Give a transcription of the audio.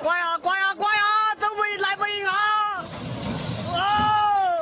刮呀刮呀刮呀，都不来不赢啊！哦。